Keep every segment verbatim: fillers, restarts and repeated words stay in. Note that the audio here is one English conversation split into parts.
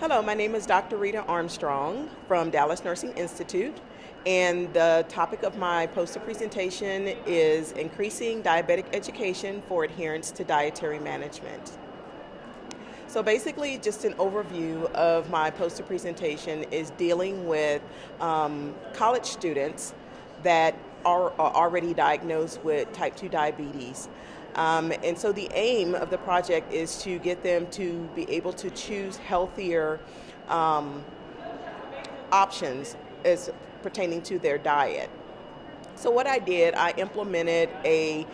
Hello, my name is Doctor Rita Armstrong from Dallas Nursing Institute, and the topic of my poster presentation is Increasing Diabetic Education for Adherence to Dietary Management. So basically, just an overview of my poster presentation is dealing with um, college students that are, are already diagnosed with type two diabetes. Um, and so the aim of the project is to get them to be able to choose healthier um, options as pertaining to their diet. So what I did, I implemented a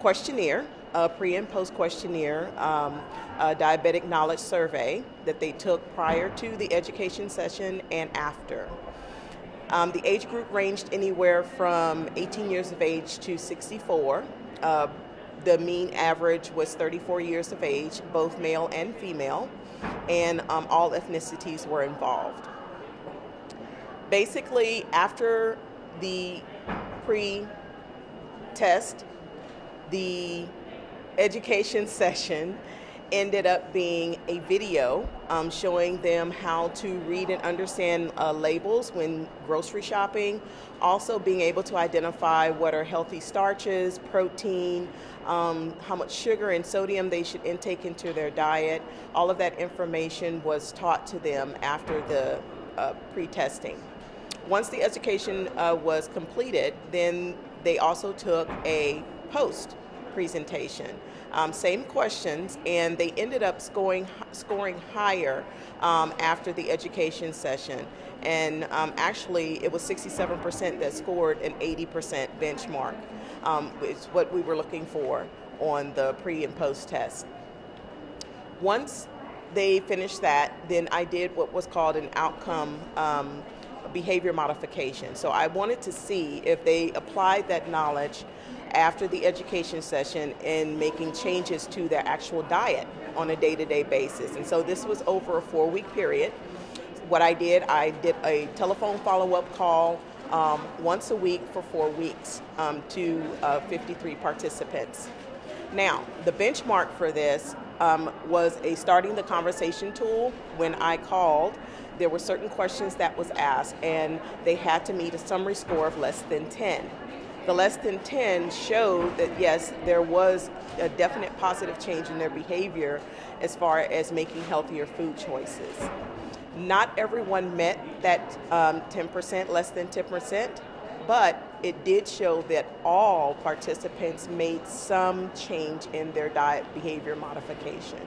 questionnaire, a pre and post questionnaire, um, a diabetic knowledge survey that they took prior to the education session and after. Um, the age group ranged anywhere from eighteen years of age to sixty-four. Uh, The mean average was thirty-four years of age, both male and female, and um, all ethnicities were involved. Basically, after the pre-test, the education session ended up being a video um, showing them how to read and understand uh, labels when grocery shopping, also being able to identify what are healthy starches, protein, um, how much sugar and sodium they should intake into their diet. All of that information was taught to them after the uh, pre-testing. Once the education uh, was completed, then they also took a post presentation. Um, same questions, and they ended up scoring, scoring higher um, after the education session. And um, actually, it was sixty-seven percent that scored an eighty percent benchmark, um, which is what we were looking for on the pre and post test. Once they finished that, then I did what was called an outcome um, behavior modification. So I wanted to see if they applied that knowledge after the education session in making changes to their actual diet on a day-to-day basis. And so this was over a four-week period. What I did, I did a telephone follow-up call um, once a week for four weeks um, to uh, fifty-three participants. Now, the benchmark for this um, was a starting the conversation tool. When I called, there were certain questions that was asked, and they had to meet a summary score of less than ten. The less than ten showed that, yes, there was a definite positive change in their behavior as far as making healthier food choices. Not everyone met that um, ten percent, less than ten percent, but it did show that all participants made some change in their diet behavior modification.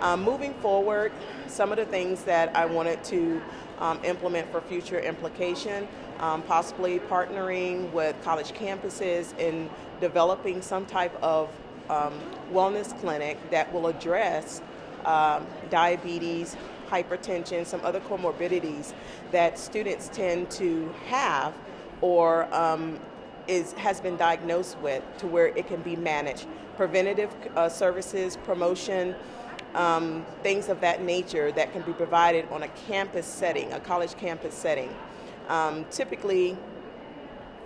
Um, moving forward, some of the things that I wanted to um, implement for future implication, um, possibly partnering with college campuses in developing some type of um, wellness clinic that will address um, diabetes, hypertension, some other comorbidities that students tend to have or um, Is, has been diagnosed with, to where it can be managed. Preventative uh, services, promotion, um, things of that nature that can be provided on a campus setting, a college campus setting. Um, typically,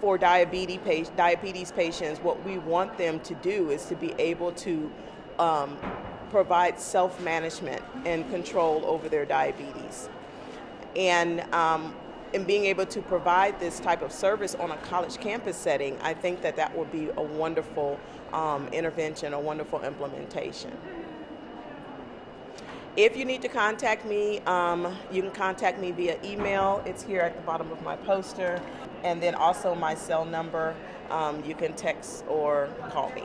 for diabetes, pa- diabetes patients, what we want them to do is to be able to um, provide self-management and control over their diabetes. And um, And being able to provide this type of service on a college campus setting, I think that that would be a wonderful um, intervention, a wonderful implementation. If you need to contact me, um, you can contact me via email. It's here at the bottom of my poster. And then also my cell number. Um, you can text or call me.